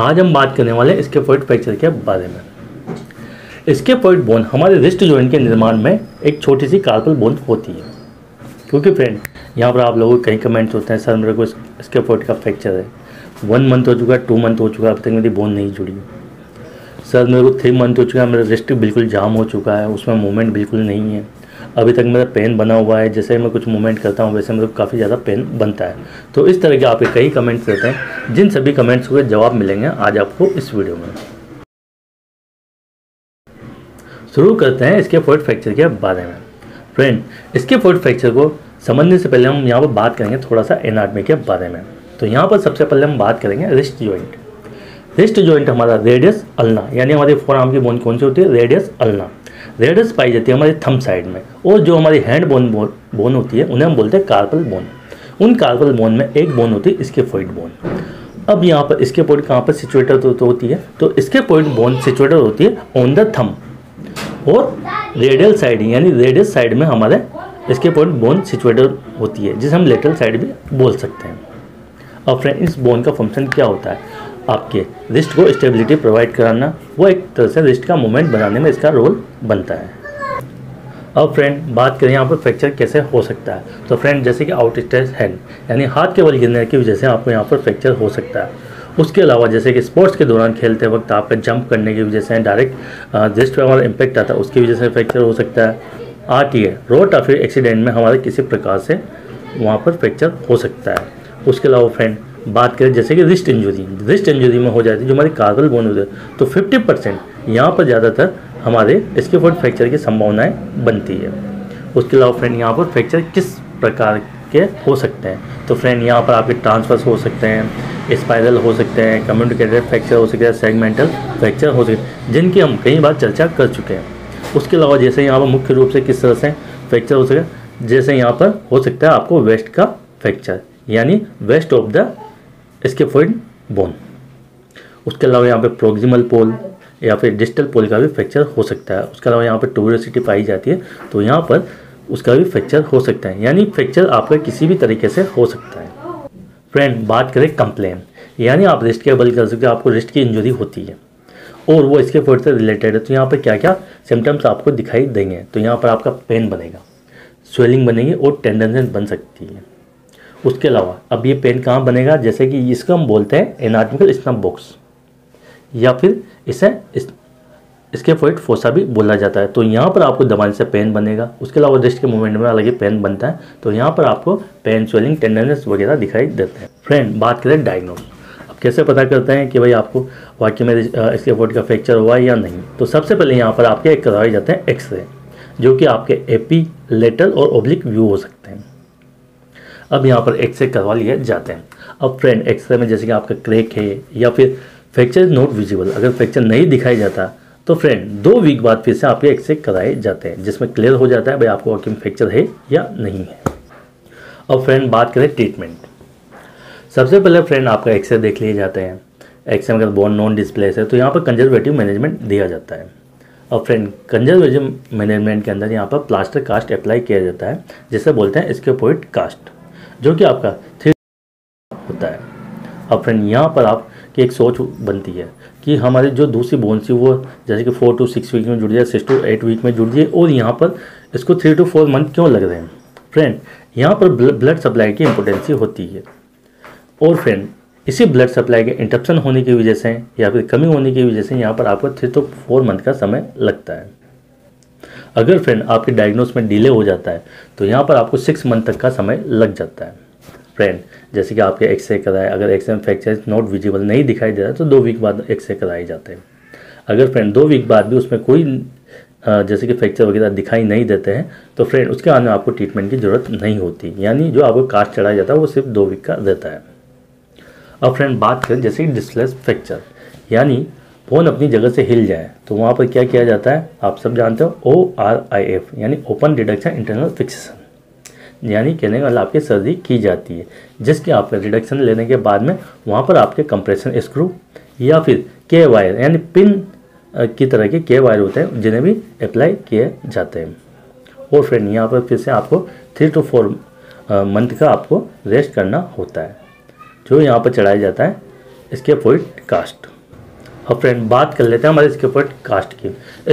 आज हम बात करने वाले हैं स्कैफोइड फ्रैक्चर के बारे में। स्कैफोइड बोन हमारे रिस्ट जॉइंट के निर्माण में एक छोटी सी कार्पल बोन होती है। क्योंकि फ्रेंड यहाँ पर आप लोगों के कई कमेंट्स होते हैं, सर मेरे को स्कैफोइड का फ्रैक्चर है, 1 मंथ हो चुका है, 2 मंथ हो चुका है, अब तक मेरी बोन नहीं जुड़ी। सर मेरे को 3 मंथ हो चुका है, मेरा रिस्ट बिल्कुल जाम हो चुका है, उसमें मूवमेंट बिल्कुल नहीं है, अभी तक मेरा पेन बना हुआ है, जैसे मैं कुछ मूवमेंट करता हूँ वैसे मेरे को काफ़ी ज़्यादा पेन बनता है। तो इस तरह के आपके कई कमेंट्स रहते हैं, जिन सभी कमेंट्स के जवाब मिलेंगे आज आपको इस वीडियो में। शुरू करते हैं स्कैफोइड फ्रैक्चर के बारे में। फ्रेंड स्कैफोइड फ्रैक्चर को समझने से पहले हम यहाँ पर बात करेंगे थोड़ा सा एनाटॉमी के बारे में। तो यहाँ पर सबसे पहले हम बात करेंगे रिस्ट जॉइंट। रिस्ट जॉइंट हमारा रेडियस अल्ना, यानी हमारे फोरआर्म की बोन कौन सी होती है? Radius ulna. रेडियस पाई जाती है हमारे थंब साइड में, और जो हमारी हैंड बोन होती है उन्हें हम बोलते हैं कार्पल बोन। उन कार्पल बोन में एक बोन होती है स्कैफोइड बोन। अब यहाँ पर स्कैफोइड कहाँ पर सिचुएटेड होती है? तो स्कैफोइड बोन सिचुएटेड होती है ऑन द थंब, और रेडियल साइड यानी रेडियस साइड में हमारे स्कैफोइड बोन सिचुएटेड होती है, जिसे हम लेटरल साइड भी बोल सकते हैं। अब फ्रेंड इस बोन का फंक्शन क्या होता है? आपके रिस्ट को स्टेबिलिटी प्रोवाइड कराना, वो एक तरह से रिस्ट का मूवमेंट बनाने में इसका रोल बनता है। अब फ्रेंड बात करें यहाँ पर फ्रैक्चर कैसे हो सकता है। तो फ्रेंड जैसे कि आउट स्ट्रेच हैंड यानी हाथ के बल गिरने की वजह से आपको यहाँ पर फ्रैक्चर हो सकता है। उसके अलावा जैसे कि स्पोर्ट्स के दौरान खेलते वक्त आपका जंप करने की वजह से डायरेक्ट रिस्ट पर हमारा इम्पैक्ट आता है, उसकी वजह से फ्रैक्चर हो सकता है। RTA रोड ट्रैफिक एक्सीडेंट में हमारे किसी प्रकार से वहाँ पर फ्रैक्चर हो सकता है। उसके अलावा फ्रेंड बात करें जैसे कि रिस्ट इंजरी में हो जाती है जो हमारी कार्पल बोन होती है, तो 50% यहाँ पर ज़्यादातर हमारे स्कैफोइड फ्रैक्चर की संभावनाएं बनती है। उसके अलावा फ्रेंड यहाँ पर फ्रैक्चर किस प्रकार के हो सकते हैं? तो फ्रेंड यहाँ पर आपके ट्रांसवर्स हो सकते हैं, स्पाइरल हो सकते हैं, कम्युनिकेटेड फ्रैक्चर हो सकता है, सेगमेंटल फ्रैक्चर हो सकते हैं, जिनकी हम कई बार चर्चा कर चुके हैं। उसके अलावा जैसे यहाँ पर मुख्य रूप से किस तरह से फ्रैक्चर हो सके, जैसे यहाँ पर हो सकता है आपको वेस्ट का फ्रैक्चर यानी waist of the scaphoid bone. उसके अलावा यहाँ पे प्रोक्सिमल पोल या फिर डिस्टल पोल का भी फ्रैक्चर हो सकता है। उसके अलावा यहाँ पे टोरोसिटी पाई जाती है, तो यहाँ पर उसका भी फ्रैक्चर हो सकता है, यानी फ्रैक्चर आपका किसी भी तरीके से हो सकता है। फ्रेंड बात करें कंप्लेन, यानी आप रिस्ट के बल कर सकते हो, आपको रिस्ट की इंजरी होती है और वो स्कैफोइड से रिलेटेड है, तो यहाँ पर क्या क्या सिम्टम्स आपको दिखाई देंगे? तो यहाँ पर आपका पेन बनेगा, स्वेलिंग बनेगी और टेंडननेस बन सकती है। उसके अलावा अब ये पेन कहाँ बनेगा? जैसे कि इसको हम बोलते हैं एनाटॉमिकल स्नफ बॉक्स, या फिर इसे स्कैफोइड फोसा भी बोला जाता है। तो यहाँ पर आपको दबाने से पेन बनेगा। उसके अलावा रिस्ट के मूवमेंट में अलग ही पेन बनता है, तो यहाँ पर आपको पेन, स्वेलिंग, टेंडनेस वगैरह दिखाई देते हैं। फ्रेंड बात करें डायग्नोस, अब कैसे पता करते हैं कि भाई आपको वाकई में स्कैफोइड का फ्रैक्चर हुआ है या नहीं? तो सबसे पहले यहाँ पर आपके करवाए जाते हैं एक्सरे, जो कि आपके एपी, लेटरल और ओब्लिक व्यू हो सकते हैं। अब यहाँ पर एक्सरे करवा लिए जाते हैं। अब फ्रेंड एक्सरे में जैसे कि आपका क्रैक है या फिर फ्रैक्चर नॉट विजिबल, अगर फ्रैक्चर नहीं दिखाई जाता तो फ्रेंड 2 वीक बाद फिर से आपके एक्सरे कराए जाते हैं, जिसमें क्लियर हो जाता है भाई आपको वाकई में फ्रैक्चर है या नहीं है। अब फ्रेंड बात करें ट्रीटमेंट, सबसे पहले फ्रेंड आपका एक्सरे देख लिए जाते हैं। एक्सरे में अगर बोन नॉन डिस्प्लेस है तो यहाँ पर कंजर्वेटिव मैनेजमेंट दिया जाता है। और फ्रेंड कंजर्वेटिव मैनेजमेंट के अंदर यहाँ पर प्लास्टर कास्ट अप्लाई किया जाता है, जिसे बोलते हैं स्कैफोइड कास्ट, जो कि आपका 3 होता है। अब फ्रेंड यहाँ पर आपकी एक सोच बनती है कि हमारी जो दूसरी बोन थी वो जैसे कि 4 to 6 वीक में जुड़ जाए, 6 to 8 वीक में जुड़ जाए, और यहाँ पर इसको 3 to 4 मंथ क्यों लग रहे हैं? फ्रेंड यहाँ पर ब्लड सप्लाई की इम्पोर्टेंसी होती है, और फ्रेंड इसी ब्लड सप्लाई के इंटरप्शन होने की वजह से या फिर कमी होने की वजह से यहाँ पर आपको 3 to 4 मंथ का समय लगता है। अगर फ्रेंड आपके डायग्नोस में डिले हो जाता है तो यहाँ पर आपको 6 मंथ तक का समय लग जाता है। फ्रेंड जैसे कि आपके एक्सरे कराए, अगर एक्सरे में फ्रैक्चर नॉट विजिबल नहीं दिखाई दे रहा तो 2 वीक बाद एक्सरे कराए जाते हैं। अगर फ्रेंड 2 वीक बाद भी उसमें कोई जैसे कि फ्रैक्चर वगैरह दिखाई नहीं देते हैं तो फ्रेंड उसके बाद आपको ट्रीटमेंट की ज़रूरत नहीं होती, यानी जो आपको कास्ट चढ़ाया जाता है वो सिर्फ 2 वीक का रहता है। अब फ्रेंड बात करें जैसे कि डिस्प्लेस फ्रैक्चर, यानी बोन अपनी जगह से हिल जाए तो वहाँ पर क्या किया जाता है? आप सब जानते हो ORIF यानी ओपन रिडक्शन इंटरनल फिक्सेशन, यानी कहने का आपकी सर्जरी की जाती है, जिसके आपके रिडक्शन लेने के बाद में वहाँ पर आपके कंप्रेशन स्क्रू या फिर के वायर यानी पिन की तरह के K वायर होते हैं, जिन्हें भी अप्लाई किए जाते हैं। और फ्रेंड यहाँ पर फिर से आपको 3 to 4 मंथ का आपको रेस्ट करना होता है, जो यहाँ पर चढ़ाया जाता है स्कैफोइड कास्ट। अब फ्रेंड बात कर लेते हैं हमारे स्कैफोइड कास्ट की।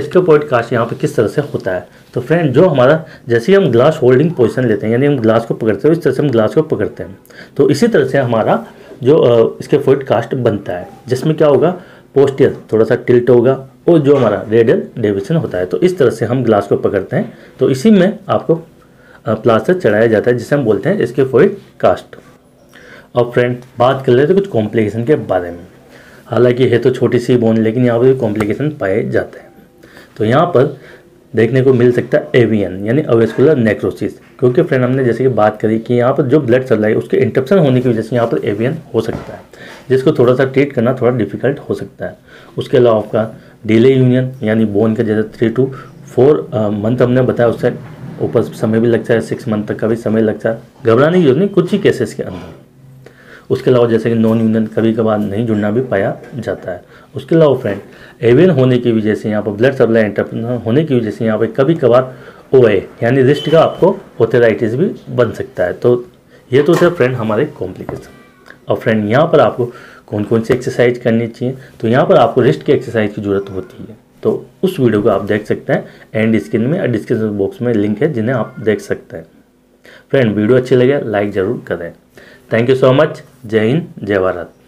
स्कैफोइड कास्ट यहाँ पे किस तरह से होता है, तो फ्रेंड जो हमारा जैसे ही हम ग्लास होल्डिंग पोजीशन लेते हैं, यानी हम ग्लास को पकड़ते हैं, इस तरह से हम ग्लास को पकड़ते हैं, तो इसी तरह से हमारा जो स्कैफोइड कास्ट बनता है, जिसमें क्या होगा, पोस्टियर थोड़ा सा टिल्ट होगा और जो हमारा रेडियल डेविएशन होता है। तो इस तरह से हम ग्लास को पकड़ते हैं, तो इसी में आपको प्लास्टर चढ़ाया जाता है, जिसे हम बोलते हैं स्कैफोइड कास्ट। और फ्रेंड बात कर लेते हैं कुछ कॉम्प्लिकेशन के बारे में। हालांकि है तो छोटी सी बोन, लेकिन यहाँ पर कॉम्प्लिकेशन पाए जाते हैं। तो यहाँ पर देखने को मिल सकता है एवियन यानी अवेस्कुलर नेक्रोसिस, क्योंकि फ्रेंड हमने जैसे कि बात करी कि यहाँ पर जो ब्लड सप्लाई उसके इंटरप्शन होने की वजह से यहाँ पर एवियन हो सकता है, जिसको थोड़ा सा ट्रीट करना थोड़ा डिफिकल्ट हो सकता है। उसके अलावा आपका डिले यूनियन यानी बोन का जैसे 3 to 4 मंथ हमने बताया, उससे ऊपर समय भी लगता है, 6 मंथ तक का भी समय लगता है। घबराने की जरूरत नहीं, कुछ ही केसेस के अंदर। उसके अलावा जैसे कि नॉन यूनियन कभी कभार नहीं जुड़ना भी पाया जाता है। उसके अलावा फ्रेंड एवियन होने की वजह से यहाँ पर ब्लड सप्लाई इंटरप्शन होने की वजह से यहाँ पर कभी कभार ओए यानी रिस्ट का आपको ऑर्थराइटिस भी बन सकता है। तो ये तो थे फ्रेंड हमारे कॉम्प्लिकेशन। और फ्रेंड यहाँ पर आपको कौन कौन सी एक्सरसाइज करनी चाहिए, तो यहाँ पर आपको रिस्ट की एक्सरसाइज की ज़रूरत होती है, तो उस वीडियो को आप देख सकते हैं। एंड स्क्रीन में और डिस्क्रिप्शन बॉक्स में लिंक है जिन्हें आप देख सकते हैं। फ्रेंड वीडियो अच्छी लगे लाइक ज़रूर करें। Thank you so much. जय हिंद, जय भारत।